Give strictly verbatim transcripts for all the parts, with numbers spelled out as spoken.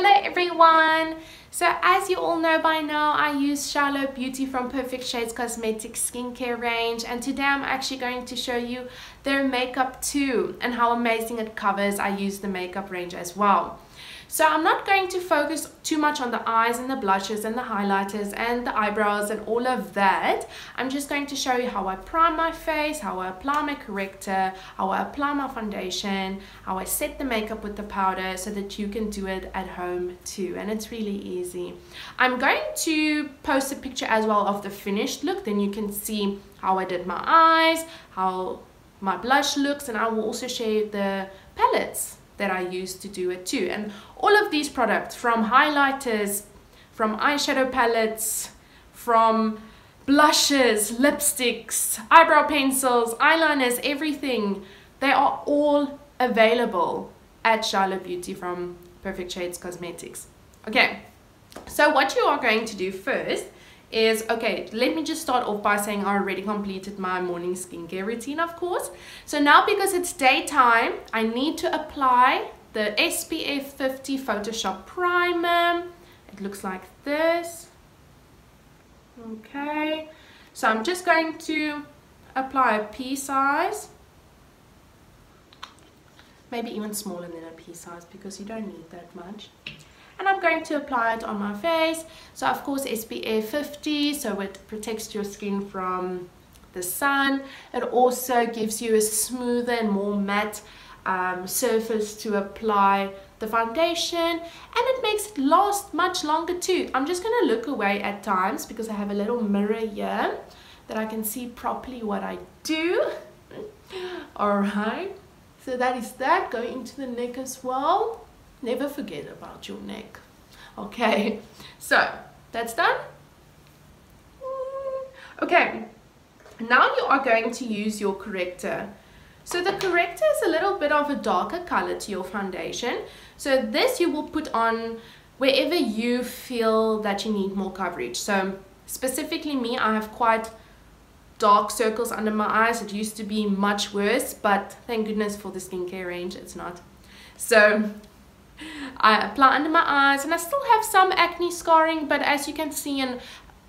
Hello everyone! So as you all know by now, I use Shiloh Beauty from Perfect Shades Cosmetics skincare range, and today I'm actually going to show you their makeup too and how amazing it covers. I use the makeup range as well. So I'm not going to focus too much on the eyes and the blushes and the highlighters and the eyebrows and all of that. I'm just going to show you how I prime my face, how I apply my corrector, how I apply my foundation, how I set the makeup with the powder so that you can do it at home too. And it's really easy. I'm going to post a picture as well of the finished look. Then you can see how I did my eyes, how my blush looks, and I will also share the palettes that I use to do it too. And all of these products, from highlighters, from eyeshadow palettes, from blushes, lipsticks, eyebrow pencils, eyeliners, everything, they are all available at Shiloh Beauty from Perfect Shades Cosmetics. Okay, so what you are going to do first is, okay, let me just start off by saying I already completed my morning skincare routine, of course. So now, because it's daytime, I need to apply the S P F fifty Photoshop primer. It looks like this. Okay, so I'm just going to apply a pea size, maybe even smaller than a pea size because you don't need that much. And I'm going to apply it on my face. So of course S P F fifty, so it protects your skin from the sun. It also gives you a smoother and more matte um, surface to apply the foundation, and it makes it last much longer too. I'm just going to look away at times because I have a little mirror here that I can see properly what I do. Alright, so that is that. Going into the neck as well. Never forget about your neck. Okay, so that's done. Okay, now you are going to use your corrector. So the corrector is a little bit of a darker color to your foundation. So this you will put on wherever you feel that you need more coverage. So specifically me, I have quite dark circles under my eyes. It used to be much worse, but thank goodness for the skincare range, it's not. So I apply under my eyes, and I still have some acne scarring, but as you can see, and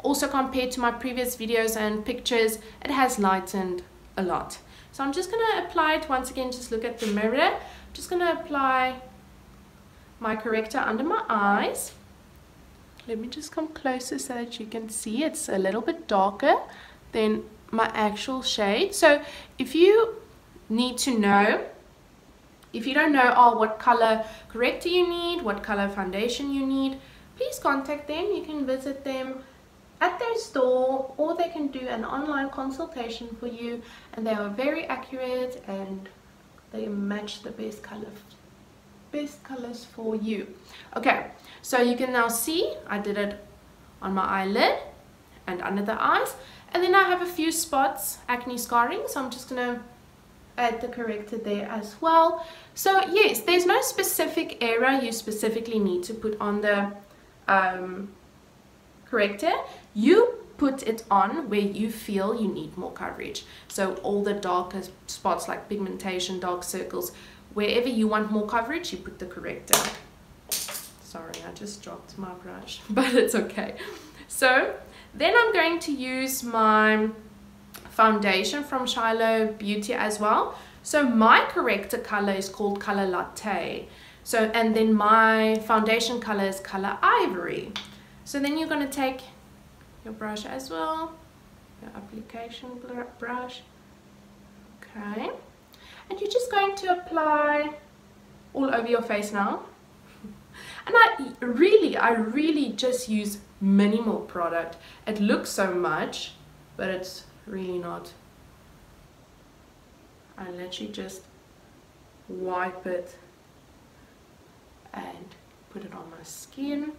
also compared to my previous videos and pictures, it has lightened a lot. So I'm just going to apply it once again. Just look at the mirror. I'm just going to apply my corrector under my eyes. Let me just come closer so that you can see it's a little bit darker than my actual shade. So if you need to know, if you don't know oh, what color corrector you need, what color foundation you need, please contact them. You can visit them at their store, or they can do an online consultation for you, and they are very accurate and they match the best color, best colors for you. Okay, so you can now see I did it on my eyelid and under the eyes, and then I have a few spots, acne scarring, so I'm just going to add the corrector there as well. So yes, there's no specific area you specifically need to put on the um, corrector. You put it on where you feel you need more coverage. So all the darker spots like pigmentation, dark circles, wherever you want more coverage, you put the corrector. Sorry, I just dropped my brush, but it's okay. So then I'm going to use my foundation from Shiloh Beauty as well. So my corrector color is called Color Latte, so and then my foundation color is Color Ivory. So then you're going to take your brush as well, your application brush, okay, and you're just going to apply all over your face now. And I really I really just use minimal product. It looks so much, but it's really not. I literally just wipe it and put it on my skin.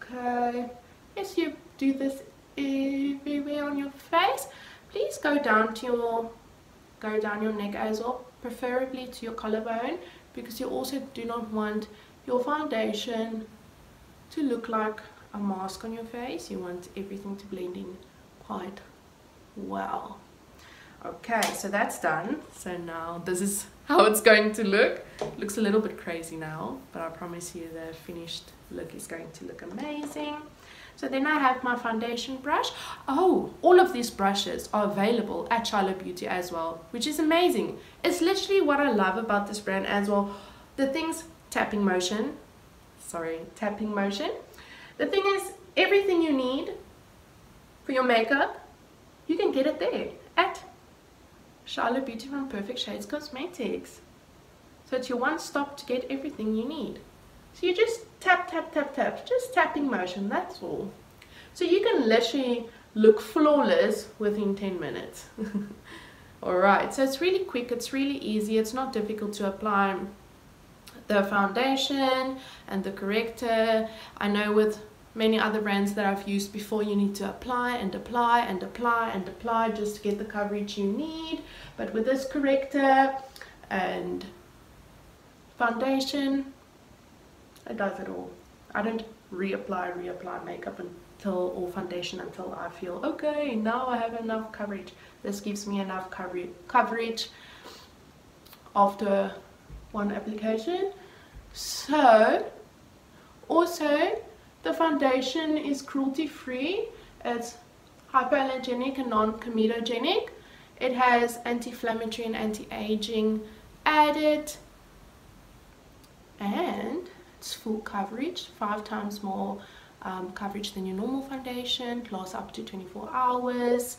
Okay, yes, you do this everywhere on your face. Please go down to your go down your neck as well, preferably to your collarbone, because you also do not want your foundation to look like a mask on your face. You want everything to blend in quite well. Okay, so that's done. So now this is how it's going to look. It looks a little bit crazy now, but I promise you the finished look is going to look amazing. So then I have my foundation brush. Oh, all of these brushes are available at Shiloh Beauty as well, which is amazing. It's literally what I love about this brand as well. The things, tapping motion, sorry, tapping motion. The thing is, everything you need for your makeup, you can get it there at Shiloh Beauty from Perfect Shades Cosmetics. So it's your one stop to get everything you need. So you just tap, tap, tap, tap, just tapping motion, that's all. So you can literally look flawless within ten minutes. Alright, so it's really quick, it's really easy, it's not difficult to apply the foundation and the corrector. I know with many other brands that I've used before, you need to apply and apply and apply and apply just to get the coverage you need. But with this corrector and foundation, it does it all. I don't reapply, reapply makeup until or foundation until I feel okay, now I have enough coverage. This gives me enough coverage coverage after one application. So also the foundation is cruelty free. It's hypoallergenic and non-comedogenic. It has anti-inflammatory and anti-aging added, and it's full coverage, five times more um, coverage than your normal foundation, lasts up to twenty-four hours.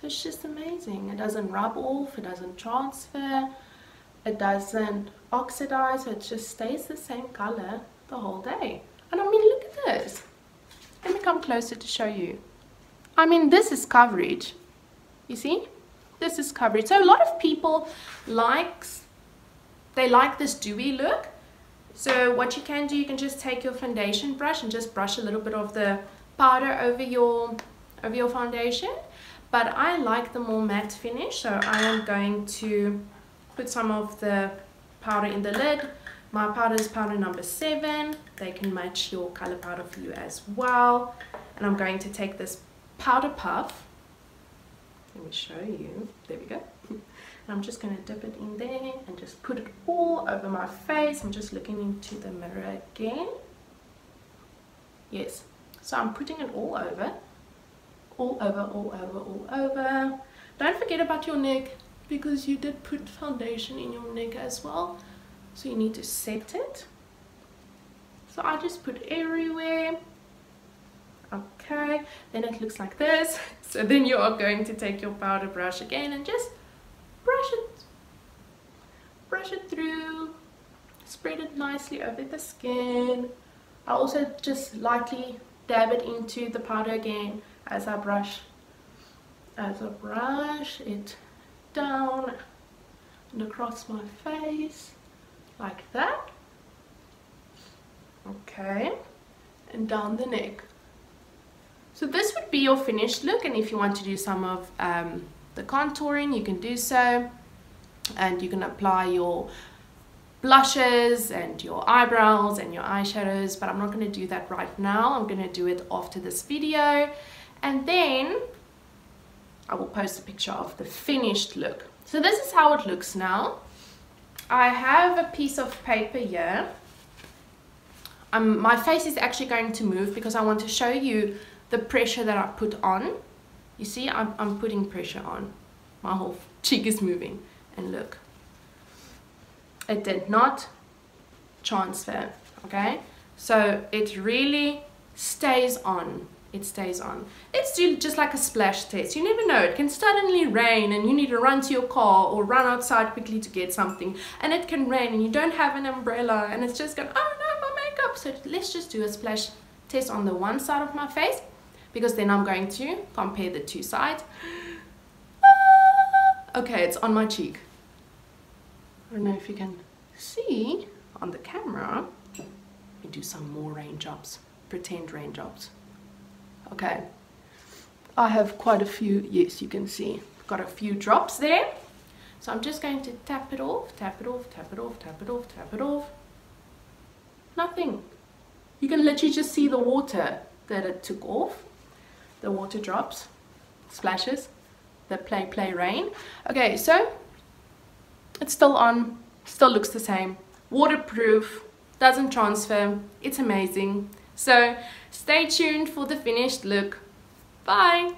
So it's just amazing. It doesn't rub off, it doesn't transfer, it doesn't oxidize, so it just stays the same color the whole day. And I mean, look at this. Let me come closer to show you. I mean, this is coverage. You see? This is coverage. So a lot of people likes, they like this dewy look. So what you can do, you can just take your foundation brush and just brush a little bit of the powder over your over your foundation. But I like the more matte finish, so I am going to put some of the powder in the lid. My powder is powder number seven. They can match your color powder for you as well. And I'm going to take this powder puff. Let me show you. There we go. And I'm just going to dip it in there and just put it all over my face. I'm just looking into the mirror again. Yes. So I'm putting it all over. All over, all over, all over. Don't forget about your neck, because you did put foundation in your neck as well. So you need to set it. So I just put everywhere. Okay, then it looks like this. So then you are going to take your powder brush again and just brush it. Brush it through. Spread it nicely over the skin. I also just lightly dab it into the powder again as I brush. As I brush it down and across my face. Like that. Okay, and down the neck. So this would be your finished look, and if you want to do some of um, the contouring, you can do so, and you can apply your blushes and your eyebrows and your eyeshadows, but I'm not going to do that right now. I'm going to do it after this video, and then I will post a picture of the finished look. So this is how it looks now. I have a piece of paper here. Um, my face is actually going to move because I want to show you the pressure that I put on. You see, I'm, I'm putting pressure on. My whole cheek is moving, and look, it did not transfer, okay? So it really stays on. It stays on. It's just like a splash test. You never know. It can suddenly rain and you need to run to your car or run outside quickly to get something. And it can rain and you don't have an umbrella and it's just going, oh no, my makeup. So let's just do a splash test on the one side of my face, because then I'm going to compare the two sides. Ah, okay, it's on my cheek. I don't know if you can see on the camera. Let me do some more raindrops. Pretend raindrops. Okay, I have quite a few, yes, you can see, got a few drops there. So I'm just going to tap it off, tap it off, tap it off, tap it off, tap it off. Nothing. You can literally just see the water that it took off. The water drops, splashes, the play, play rain. Okay, so It's still on, still looks the same. Waterproof, doesn't transfer. It's amazing. So stay tuned for the finished look. Bye!